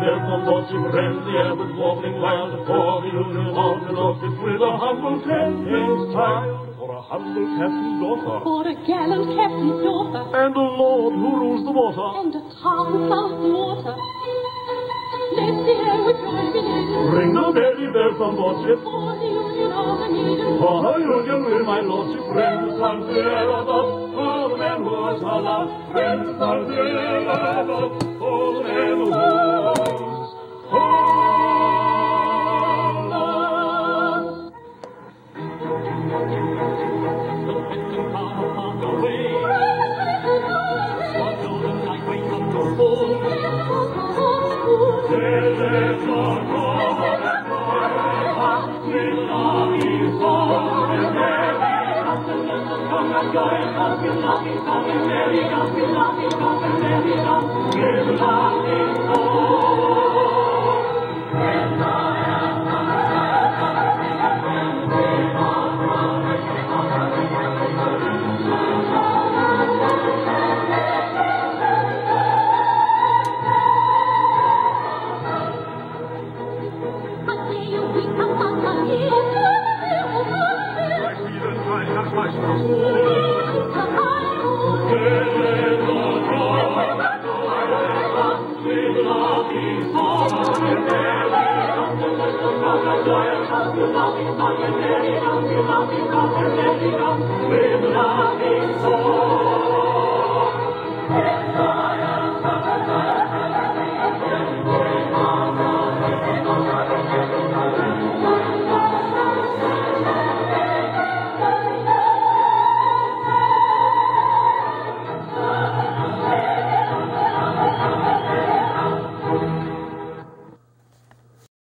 welcome those who rend the air with warbling wild, for the union of the north is with a humble captain's child, for a humble captain's daughter, for a gallant captain's daughter, and a lord who rules the water, and a calm who south the water. Let the air rejoice in it. Ring the merry bell from lordship, for the union of the needed, for her union with my lordship, rend the sun to air above, for the man who is her love, rend the sun to air above, for the man who is her love. The victim car upon the way, what do the night wake up to fall? Till it's not over, we love you so. We're